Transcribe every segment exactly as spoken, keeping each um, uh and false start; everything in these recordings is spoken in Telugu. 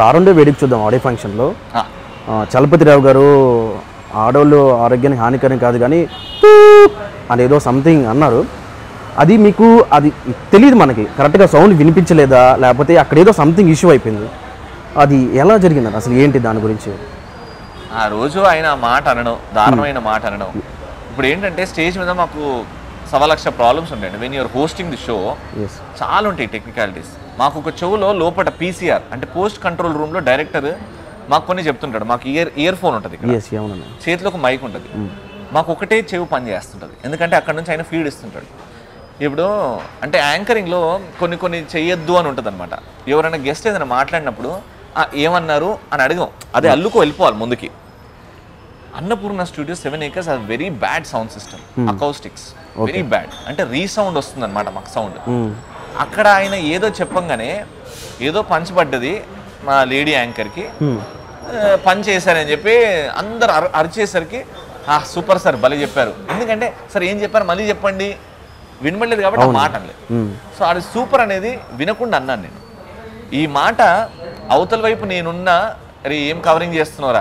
రారుండే వేడికి చూద్దాం ఆడే ఫంక్షన్లో. చలపతిరావు గారు ఆడోళ్ళు ఆరోగ్యానికి హానికరం కాదు కానీ అనేదో సంథింగ్ అన్నారు. అది మీకు అది తెలియదు, మనకి కరెక్ట్గా సౌండ్ వినిపించలేదా, లేకపోతే అక్కడేదో సంథింగ్ ఇష్యూ అయిపోయింది. అది ఎలా జరిగింది అసలు, ఏంటి దాని గురించి? ఆ రోజు ఆయన మాట అనడం, దారుణమైన మాట అనడం. ఇప్పుడు ఏంటంటే స్టేజ్ మీద మాకు సవా లక్ష ప్రాబ్లమ్స్ ఉంటాయండి. When you're hosting the show చాలా ఉంటాయి టెక్నికాలిటీస్. మాకు ఒక షోలో లోపల పీసీఆర్ అంటే పోస్ట్ కంట్రోల్ రూమ్లో డైరెక్టర్ మాకు కొన్ని చెప్తుంటాడు. మాకు ఇయర్ ఇయర్ ఫోన్ ఉంటుంది, చేతిలో ఒక మైక్ ఉంటుంది, మాకు ఒకటే చెవి పని చేస్తుంటుంది. ఎందుకంటే అక్కడ నుంచి ఆయన ఫీడ్ ఇస్తుంటాడు. ఇప్పుడు అంటే యాంకరింగ్లో కొన్ని కొన్ని చేయొద్దు అని ఉంటుంది అనమాట. ఎవరైనా గెస్ట్ ఏదైనా మాట్లాడినప్పుడు ఏమన్నారు అని అడగం, అదే అల్లుకో వెళ్ళిపోవాలి ముందుకి. అన్నపూర్ణ స్టూడియో సెవెన్ ఏకర్స్ అది very bad sound system, acoustics very bad, అంటే రీసౌండ్ వస్తుంది అనమాట మాకు సౌండ్. అక్కడ ఆయన ఏదో చెప్పంగానే ఏదో పంచి పడ్డది మా లేడీ యాంకర్కి, పంచి చేశారని చెప్పి అందరు అర అరిచేసరికి సూపర్ సార్ భలే చెప్పారు. ఎందుకంటే సార్ ఏం చెప్పారు మళ్ళీ చెప్పండి, వినబడలేదు కాబట్టి మాట అనలేదు. సో అది సూపర్ అనేది వినకుండా అన్నాను నేను. ఈ మాట అవతల వైపు నేనున్న అరే ఏం కవరింగ్ చేస్తున్నారా,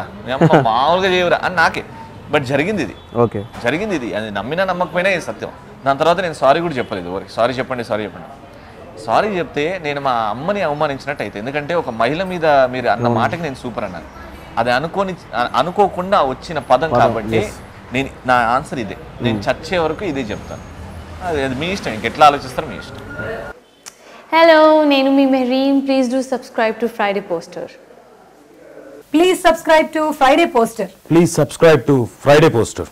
మామూలుగా చేయరా అని నాకే. బట్ జరిగింది ఇది, ఓకే జరిగింది ఇది, అది నమ్మినా నమ్మకపోయినా ఇది సత్యం. దాని తర్వాత నేను సారీ కూడా చెప్పలేదు ఎవరికి, సారీ చెప్పండి సారీ చెప్పండి. సారీ చెప్తే నేను మా అమ్మని అవమానించినట్టు అయితే, ఎందుకంటే ఒక మహిళ మీద మీరు అన్న మాటకి నేను సూపర్ అన్నాను. అది అనుకోని అనుకోకుండా వచ్చిన పదం కాబట్టి నేను నా ఆన్సర్ ఇదే, నేను చచ్చే వరకు ఇదే చెప్తాను. అది అది మీ ఇష్టం, ఇంకెట్లా ఆలోచిస్తారు మీ ఇష్టం. హలో, నేను మీ Mehreen. Please do subscribe to Friday poster. Please subscribe to Friday Poster. Please subscribe to Friday Poster.